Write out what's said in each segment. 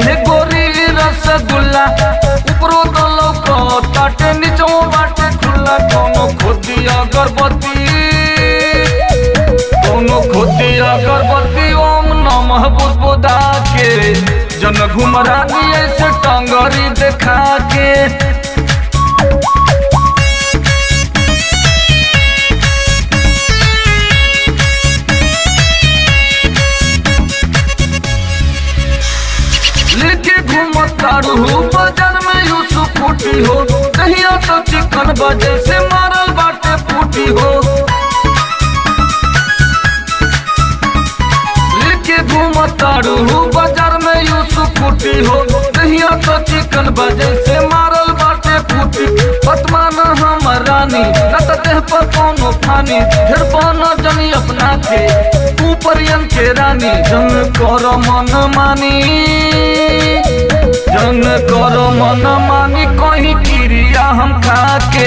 है गोरी रसगुल्ला ऊपरो तो लौको ताटे नीचो बाटे खुला कोनो खोदिया गर्भवती कोनो खोदिया गर्भवती ओम नमः बुद्धा के जन घुमरानी ऐसे टांगरी देखा के घूमतारू बाजार में यूसुफ फूटी हो दहिया तो चिकन बजे से मारल बाटे फूटी हो लेके घूमतारू बाजार में यूसुफ फूटी हो दहिया तो चिकन बजे से मारल बाटे फूटी पतमाना हम रानी लता देह पर कोनो फानी फिर बनो जनी अपना के तू परियन के रानी जन कर मन मानी जन करो मन मानी कहीं क्रिया हम खाके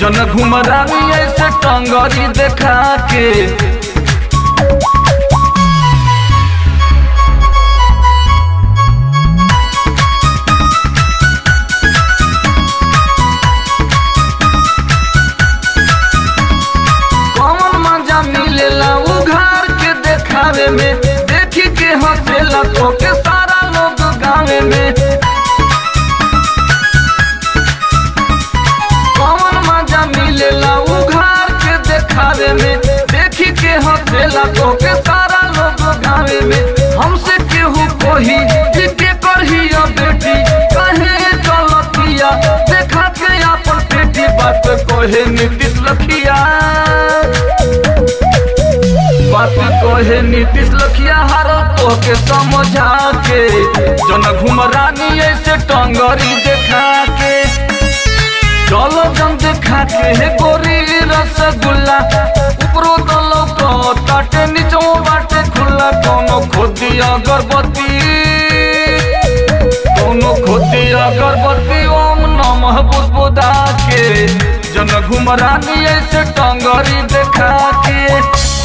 जन घुमरानी ऐसे टंगरी देखा के कौन मजा मिलेला उघार के देखावे में देखी के हंसेला तो के सारा लोग गावे में तो के सारा लोग गावे में हमसे केहू कोही जीते करहिया बेटी कहे चल लखिया देखा के अपन बेटी बात कहे नीतीश लखिया बात कहे नीतीश लखिया हर तो के समझा के जन घुमरानी ऐसे टंगरी देखा के चलो जन देखा के है गोरी रसगुल्ला ऊपरों तो ताटे नीचो बाटे खुला कोनो खोदिया गर्भवती कोनो खोदिया गर्भवती ओम नमः बुद्धा के जन घुमरानी ऐसे टंगरी देखा के।